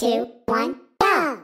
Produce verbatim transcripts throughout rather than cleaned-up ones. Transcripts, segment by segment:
two, one, go!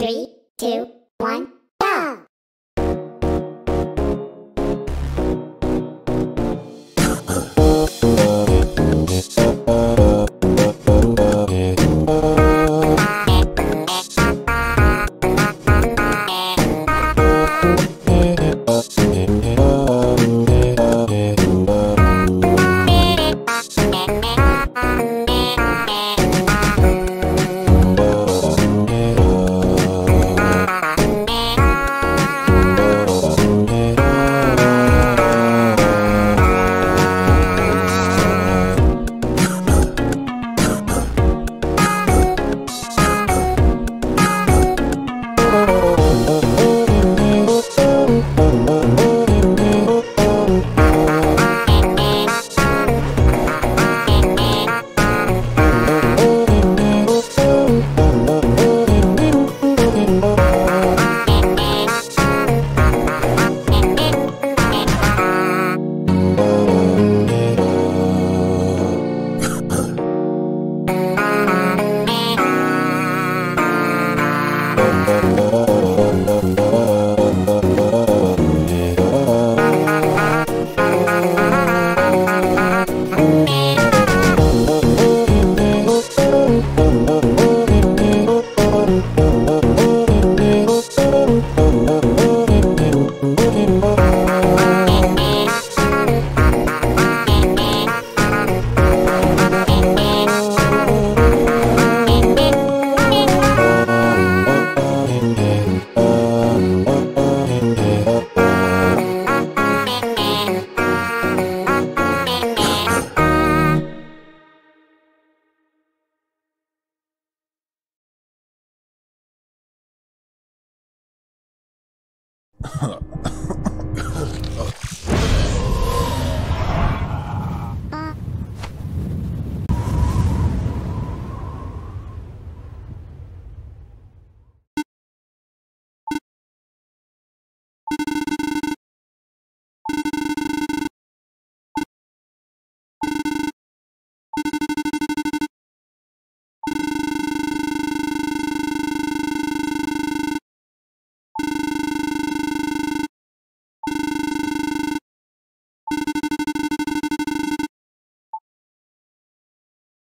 Three, two, one, go!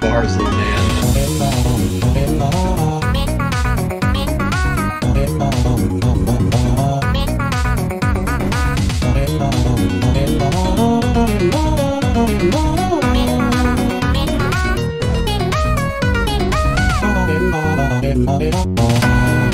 Bars, little man.